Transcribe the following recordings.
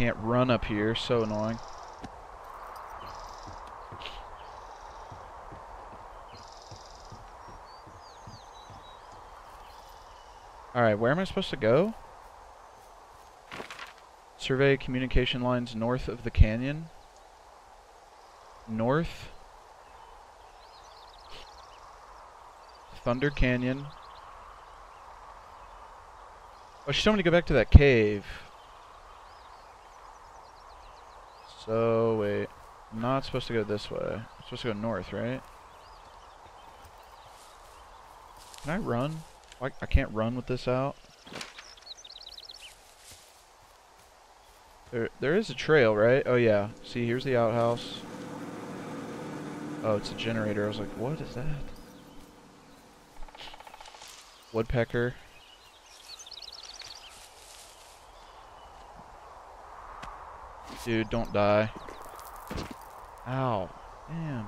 can't run up here. So annoying. Alright, where am I supposed to go? Survey communication lines north of the canyon. North. Thunder Canyon. Oh, she's telling me to go back to that cave. So, wait. I'm not supposed to go this way. I'm supposed to go north, right? Can I run? I can't run with this out. There is a trail, right? Oh yeah. See, here's the outhouse. Oh, it's a generator. I was like, what is that? Woodpecker. Dude, don't die. Ow. Damn.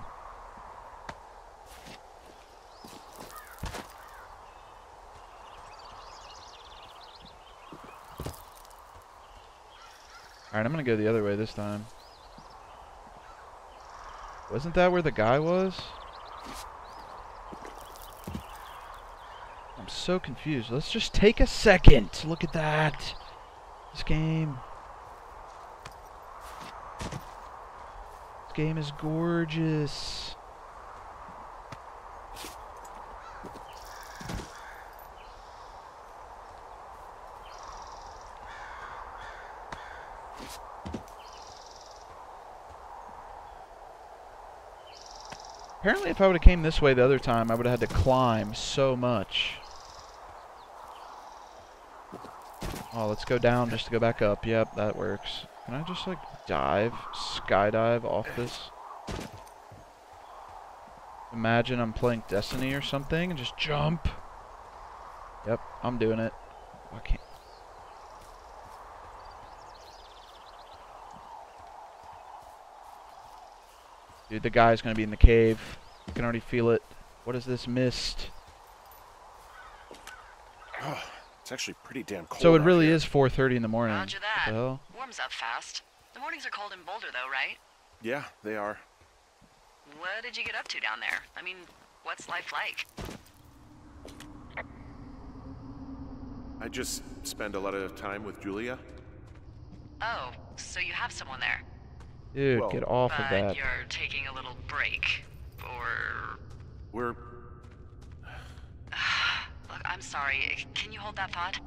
Alright, I'm gonna go the other way this time. Wasn't that where the guy was? I'm so confused. Let's just take a second to look at that. This game. This game is gorgeous. Apparently if I would have came this way the other time, I would have had to climb so much. Oh, let's go down just to go back up. Yep, that works. Can I just, like, dive, skydive off this? Imagine I'm playing Destiny or something and just jump. Yep, I'm doing it. I can't. Dude, the guy's gonna be in the cave. I can already feel it. What is this mist? Oh, it's actually pretty damn cold. So it really is 4:30 in the morning. Roger that. What the hell? Warms up fast. The mornings are cold in Boulder, though, right? Yeah, they are. What did you get up to down there? I mean, what's life like? I just spend a lot of time with Julia. Oh, so you have someone there. Dude, well, get off of that. You're taking a little break, or... We're... Look, I'm sorry. Can you hold that thought?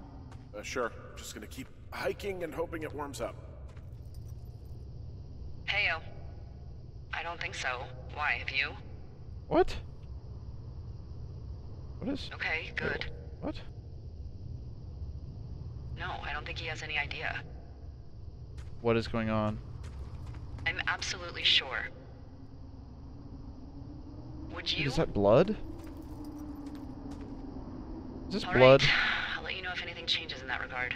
Sure. Just gonna keep hiking and hoping it warms up. Heyo. I don't think so. Why, have you? What? What is... Okay, good. What? No, I don't think he has any idea. What is going on? I'm absolutely sure. Would you? Is that blood? Is this blood? All right. I'll let you know if anything changes in that regard.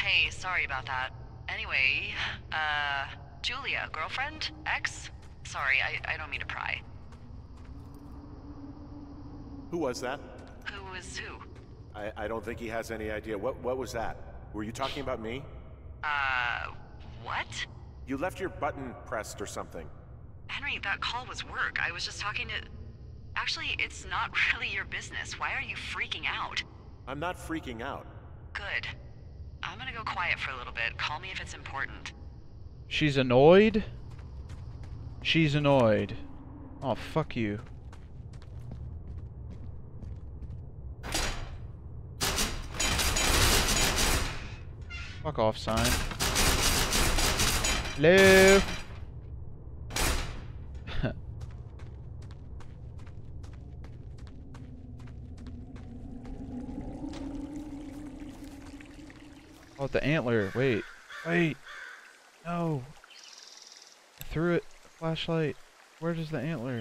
Hey, sorry about that. Anyway, Julia, girlfriend? Ex? Sorry, I don't mean to pry. Who was that? Who was who? I don't think he has any idea. What was that? Were you talking about me? What? You left your button pressed or something. Henry, that call was work. I was just talking to... Actually, it's not really your business. Why are you freaking out? I'm not freaking out. Good. I'm gonna go quiet for a little bit. Call me if it's important. She's annoyed? She's annoyed. Oh, fuck you. Fuck off, sign. Hello? Oh, the antler. Wait. Wait. No. I threw it. Flashlight. Where does the antler?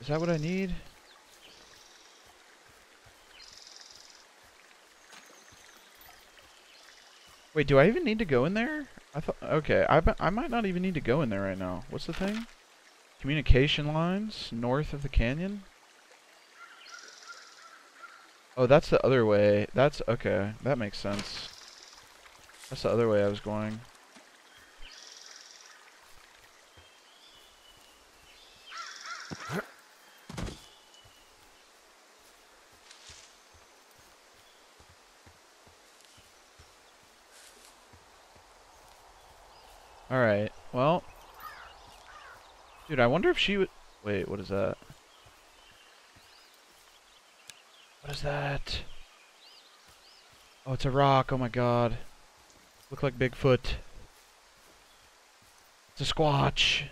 Is that what I need? Wait, do I even need to go in there? I thought, okay, I might not even need to go in there right now. What's the thing? Communication lines north of the canyon? Oh, that's the other way. That's okay. That makes sense. That's the other way I was going. Alright, well. Dude, I wonder if she would. Wait, what is that? What is that? Oh, it's a rock. Oh my god. Look like Bigfoot. It's a Squatch.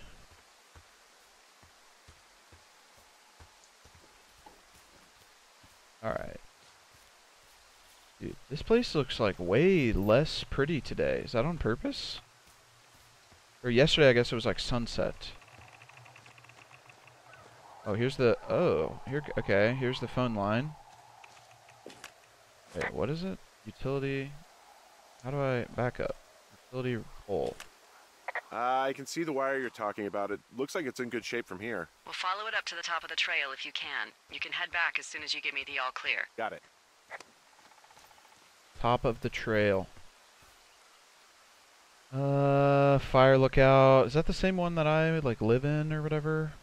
Alright. Dude, this place looks like way less pretty today. Is that on purpose? Or yesterday, I guess it was like sunset. Oh, here's the... Oh. Here. Okay, here's the phone line. Wait, what is it? Utility... How do I back up? Utility pole. I can see the wire you're talking about. It looks like it's in good shape from here. Well, follow it up to the top of the trail if you can. You can head back as soon as you give me the all clear. Got it. Top of the trail. Fire lookout. Is that the same one that I, like, live in or whatever?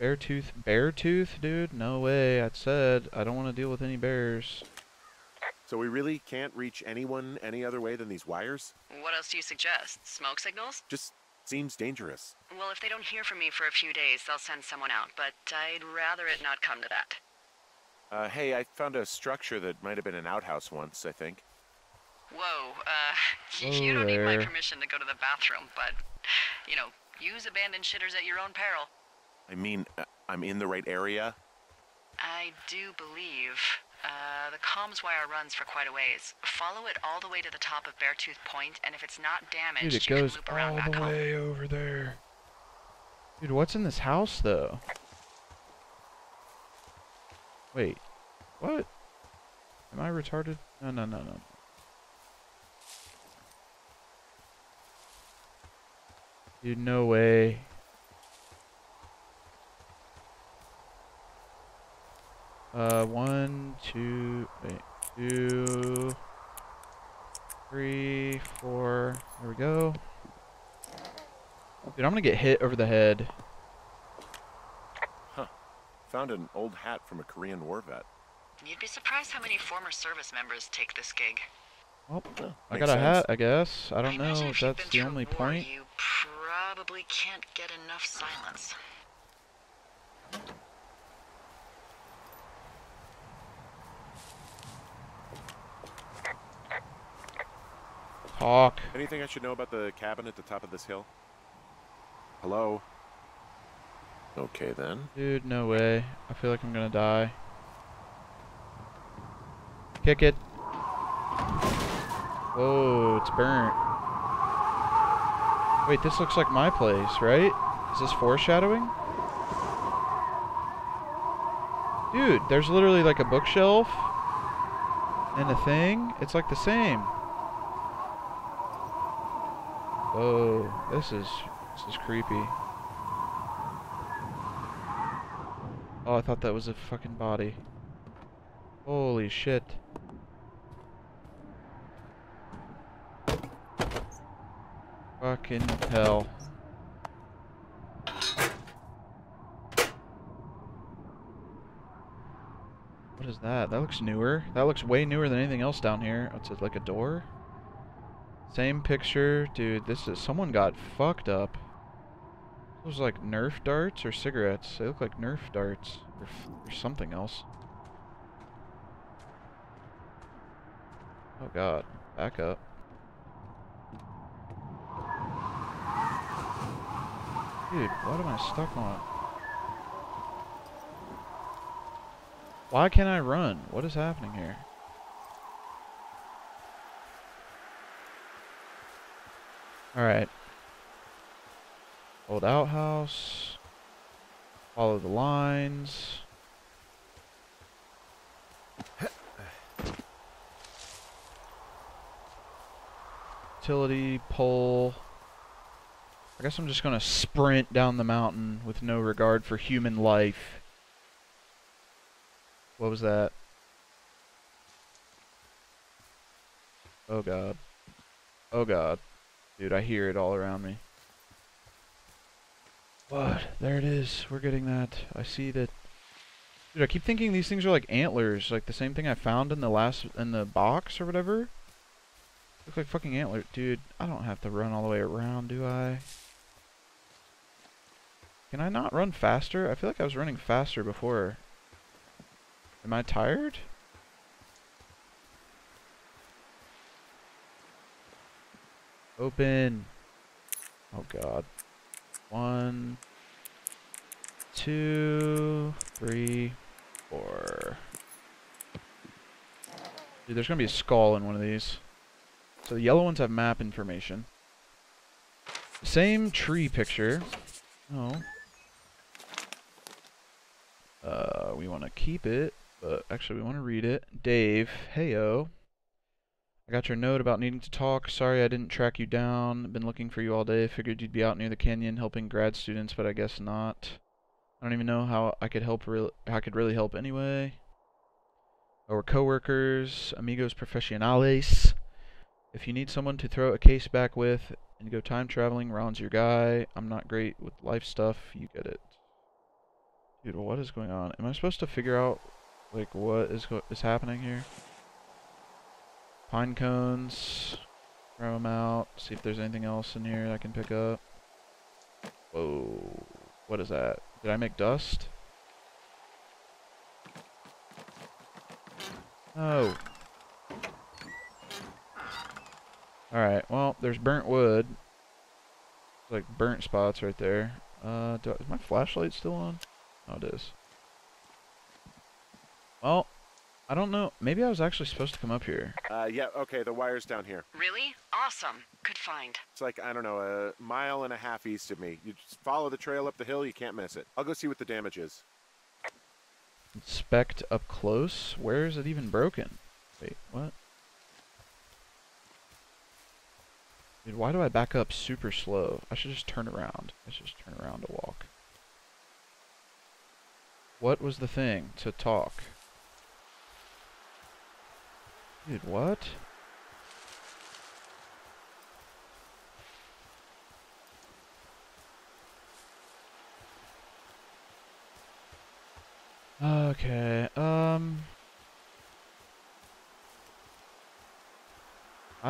Beartooth? Beartooth, dude? No way. I said I don't want to deal with any bears. So we really can't reach anyone any other way than these wires? What else do you suggest? Smoke signals? Just seems dangerous. Well, if they don't hear from me for a few days, they'll send someone out, but I'd rather it not come to that. Hey, I found a structure that might have been an outhouse once, I think. Whoa, you don't need my permission to go to the bathroom, but, you know, use abandoned shitters at your own peril. I mean, I'm in the right area? I do believe... the comms wire runs for quite a ways. Follow it all the way to the top of Beartooth Point, and if it's not damaged, dude, it goes you can loop around back home. All the way over there. Dude, what's in this house, though? Wait. What? Am I retarded? No, no, no, no. Dude, no way. One, two, wait, two, three, four, there we go. Dude, I'm gonna get hit over the head. Huh. Found an old hat from a Korean war vet. You'd be surprised how many former service members take this gig. Well, oh, I got a hat, I guess. I don't know if that's the only point. You probably can't get enough silence. Talk. Anything I should know about the cabin at the top of this hill? Hello? Okay then. Dude, no way. I feel like I'm gonna die. Kick it. Whoa, it's burnt. Wait, this looks like my place, right? Is this foreshadowing? Dude, there's literally like a bookshelf and a thing. It's like the same. Whoa, this is creepy. Oh, I thought that was a fucking body. Holy shit. Fucking hell. What is that? That looks newer. That looks way newer than anything else down here. It's like a door? Same picture, dude. This is someone got fucked up. Those like Nerf darts or cigarettes. They look like Nerf darts or something else. Oh god, back up. Dude, what am I stuck on? Why can't I run? What is happening here? Alright. Old outhouse. Follow the lines. Utility pole. I guess I'm just gonna sprint down the mountain with no regard for human life. What was that? Oh god. Oh god. Dude, I hear it all around me. What? There it is. We're getting that. I see that. Dude, I keep thinking these things are like antlers, like the same thing I found in the box or whatever. Look like fucking antler. Dude, I don't have to run all the way around, do I? Can I not run faster? I feel like I was running faster before. Am I tired? Open. Oh god. 1, 2, 3, 4. Dude, there's gonna be a skull in one of these. So the yellow ones have map information. Same tree picture. Oh. We want to keep it, but actually we want to read it. Dave, heyo. I got your note about needing to talk. Sorry I didn't track you down. Been looking for you all day. Figured you'd be out near the canyon helping grad students, but I guess not. I don't even know how I could help. How I could really help anyway. Our coworkers, amigos profesionales. If you need someone to throw a case back with and go time traveling, Ron's your guy. I'm not great with life stuff. You get it. Dude, what is going on? Am I supposed to figure out like what is happening here? Pine cones, throw them out. See if there's anything else in here I can pick up. Whoa, what is that? Did I make dust? No. Alright, well, there's burnt wood. There's like burnt spots right there. Is my flashlight still on? Oh, it is. Well, I don't know. Maybe I was actually supposed to come up here. Yeah, okay, the wire's down here. Really? Awesome. Good find. It's like, I don't know, 1.5 miles east of me. You just follow the trail up the hill, you can't miss it. I'll go see what the damage is. Inspect up close? Where is it even broken? Wait, what? Dude, why do I back up super slow? I should just turn around. Let's just turn around to walk. What was the thing to talk? Dude, what? Okay, I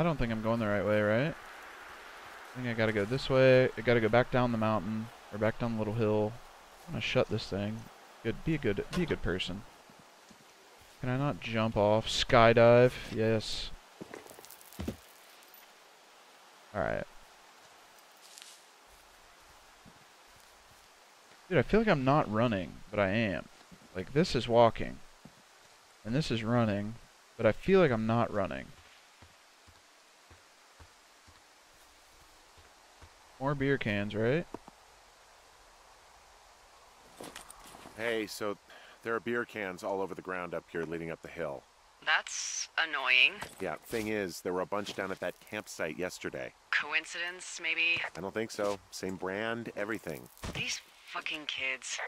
don't think I'm going the right way, right? I think I gotta go this way. I gotta go back down the mountain, or back down the little hill. I'm gonna shut this thing. Good, be a good person. Can I not jump off? Skydive? Yes. Alright. Dude, I feel like I'm not running, but I am. Like, this is walking. And this is running, but I feel like I'm not running. More beer cans, right? Hey, so there are beer cans all over the ground up here leading up the hill. That's annoying. Yeah, thing is, there were a bunch down at that campsite yesterday. Coincidence, maybe? I don't think so. Same brand, everything. These fucking kids.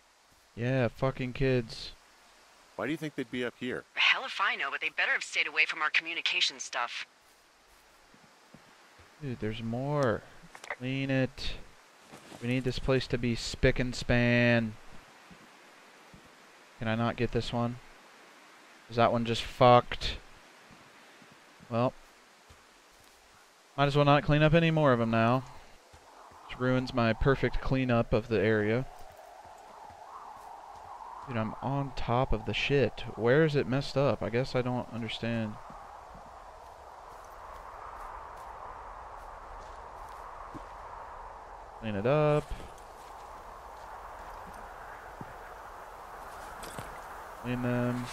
Yeah, fucking kids. Why do you think they'd be up here? Hell if I know, but they better have stayed away from our communication stuff. Dude, there's more. Clean it. We need this place to be spick and span. Can I not get this one? Is that one just fucked? Well, might as well not clean up any more of them now. Which ruins my perfect cleanup of the area. Dude, I'm on top of the shit. Where is it messed up? I guess I don't understand. Clean it up. Clean them.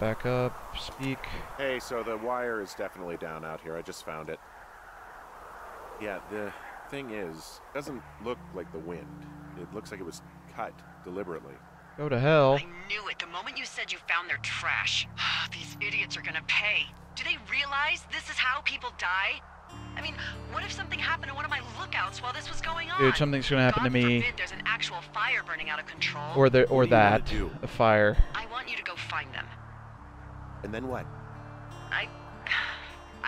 Back up. Speak. Hey, so the wire is definitely down out here. I just found it. Yeah, the thing is, it doesn't look like the wind. It looks like it was cut deliberately. Go to hell. I knew it the moment you said you found their trash. These idiots are gonna pay. Do they realize this is how people die? I mean, what if something happened to one of my lookouts while this was going on? Dude, something's gonna happen to me. God forbid there's an actual fire burning out of control. Or that. A fire. I want you to go find them. And then what? I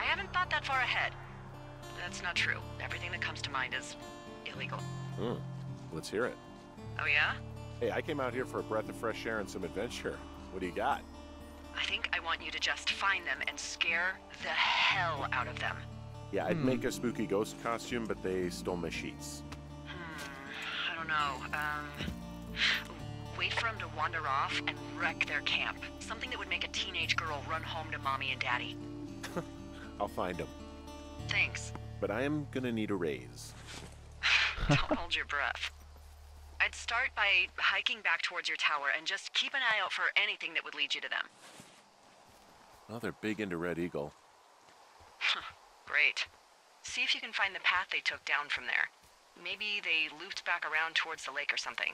haven't thought that far ahead. That's not true. Everything that comes to mind is illegal. Hmm. Let's hear it. Oh, yeah? Hey, I came out here for a breath of fresh air and some adventure. What do you got? I think I want you to just find them and scare the hell out of them. Yeah, I'd make a spooky ghost costume, but they stole my sheets. I don't know. Wait for them to wander off and wreck their camp. Something that would make a teenage girl run home to mommy and daddy. I'll find them. Thanks. But I am gonna need a raise. Don't hold your breath. I'd start by hiking back towards your tower and just keep an eye out for anything that would lead you to them. Well, they're big into Red Eagle. Great. See if you can find the path they took down from there. Maybe they looped back around towards the lake or something.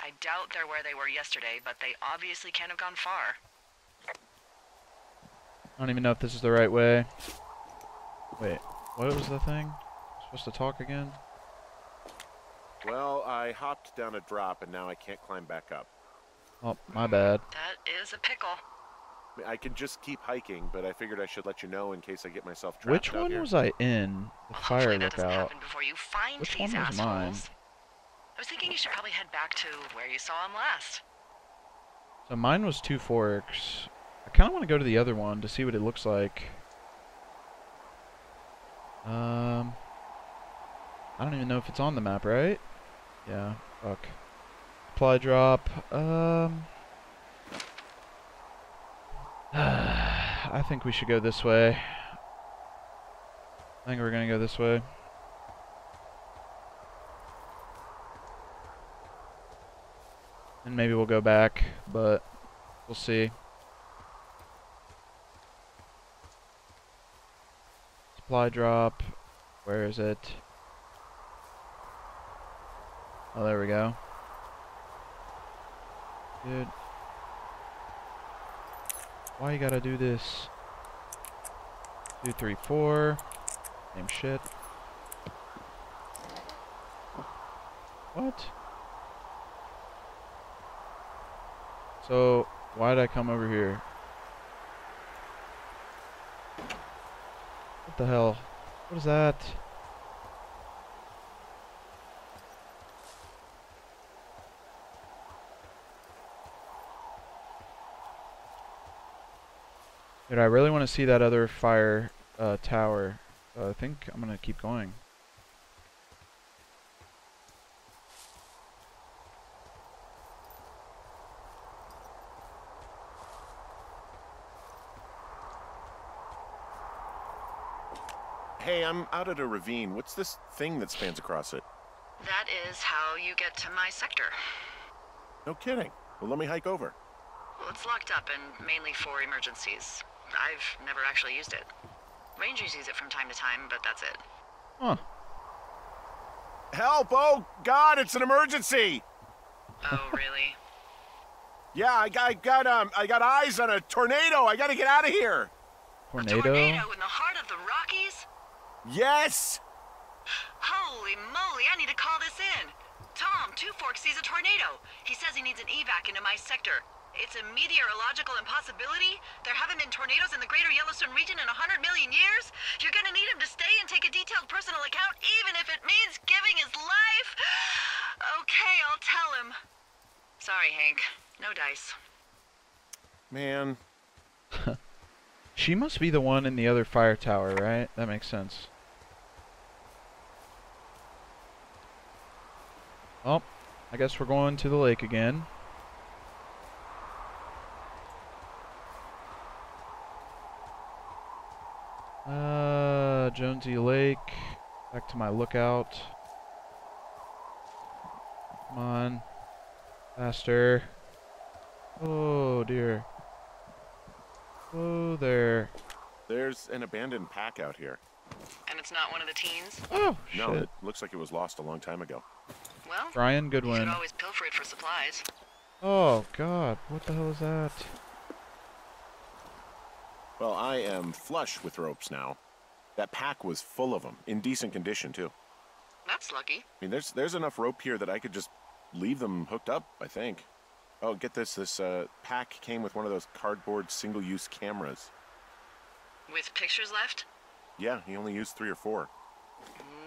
I doubt they're where they were yesterday, but they obviously can't have gone far. I don't even know if this is the right way. Wait, what was the thing? Supposed to talk again? Well, I hopped down a drop and now I can't climb back up. Oh, my bad. That is a pickle. I can just keep hiking, but I figured I should let you know in case I get myself trapped. Which one was I in? The fire lookout. Which one was mine? I was thinking you should probably head back to where you saw him last. So mine was Two Forks. I kind of want to go to the other one to see what it looks like. I don't even know if it's on the map, right? Yeah, fuck. Supply drop. I think we should go this way. I think we're gonna go this way. And maybe we'll go back, but we'll see. Supply drop. Where is it? Oh, there we go. Dude. Why you gotta do this? 2, 3, 4. Same shit. What? So, why did I come over here? What the hell? What is that? Dude, I really want to see that other fire tower. I think I'm gonna keep going. Hey, I'm out at a ravine. What's this thing that spans across it? That is how you get to my sector. No kidding. Well, let me hike over. Well, it's locked up and mainly for emergencies. I've never actually used it. Rangers use it from time to time, but that's it. Huh. Help! Oh, God, it's an emergency! Oh, really? Yeah, I got eyes on a tornado! I gotta get out of here! Tornado? A tornado in the heart of the Rockies? Yes! Holy moly, I need to call this in! Tom, Two Forks sees a tornado. He says he needs an evac into my sector. It's a meteorological impossibility. There haven't been tornadoes in the greater Yellowstone region in 100 million years. You're gonna need him to stay and take a detailed personal account, even if it means giving his life. Okay, I'll tell him. Sorry, Hank. No dice. Man. She must be the one in the other fire tower, right? That makes sense. Oh, I guess we're going to the lake again. Jonesy Lake. Back to my lookout. Come on. Faster. Oh, dear. Oh, there. There's an abandoned pack out here. And it's not one of the teens? Oh, shit. No, it looks like it was lost a long time ago. Well, Brian Goodwin. You should always pilfer it for supplies. Oh, God. What the hell is that? Well, I am flush with ropes now. That pack was full of them, in decent condition, too. That's lucky. I mean, there's enough rope here that I could just leave them hooked up, I think. Oh, get this. This pack came with one of those cardboard single-use cameras. With pictures left? Yeah, he only used 3 or 4.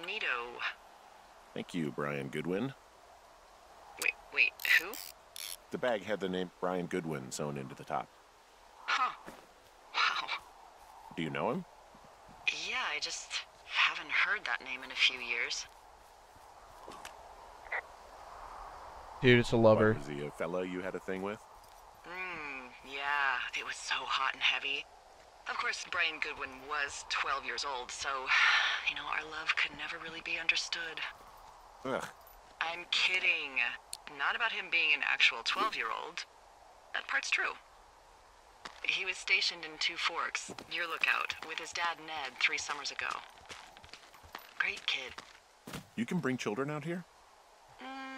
Neato. Thank you, Brian Goodwin. Wait, who? The bag had the name Brian Goodwin sewn into the top. Huh. Wow. Do you know him? Yeah, I just haven't heard that name in a few years. Dude, it's a lover. What, was he a fella you had a thing with? Yeah, it was so hot and heavy. Of course, Brian Goodwin was 12 years old, so, you know, our love could never really be understood. Ugh. I'm kidding. Not about him being an actual 12-year-old. That part's true. He was stationed in Two Forks, your lookout, with his dad, Ned, 3 summers ago. Great kid. You can bring children out here?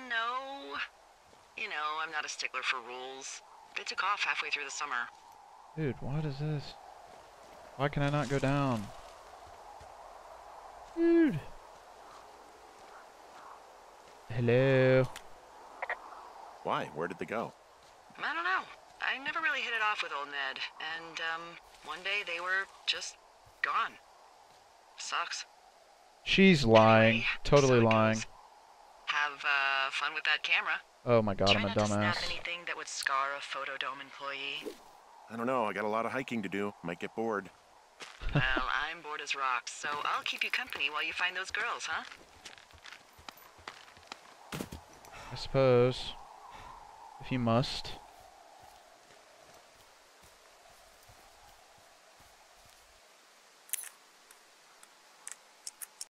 No. You know, I'm not a stickler for rules. They took off halfway through the summer. Dude, what is this? Why can I not go down? Dude. Hello. Why? Where did they go? I don't know. I never really hit it off with old Ned. And, one day they were just gone. Sucks. She's lying. Anyway, totally lying. Goes. Have, fun with that camera. Oh my god, I'm a dumbass. Try not to snap anything that would scar a Photodome employee. I don't know, I got a lot of hiking to do. Might get bored. Well, I'm bored as rocks, so I'll keep you company while you find those girls, huh? I suppose. If you must.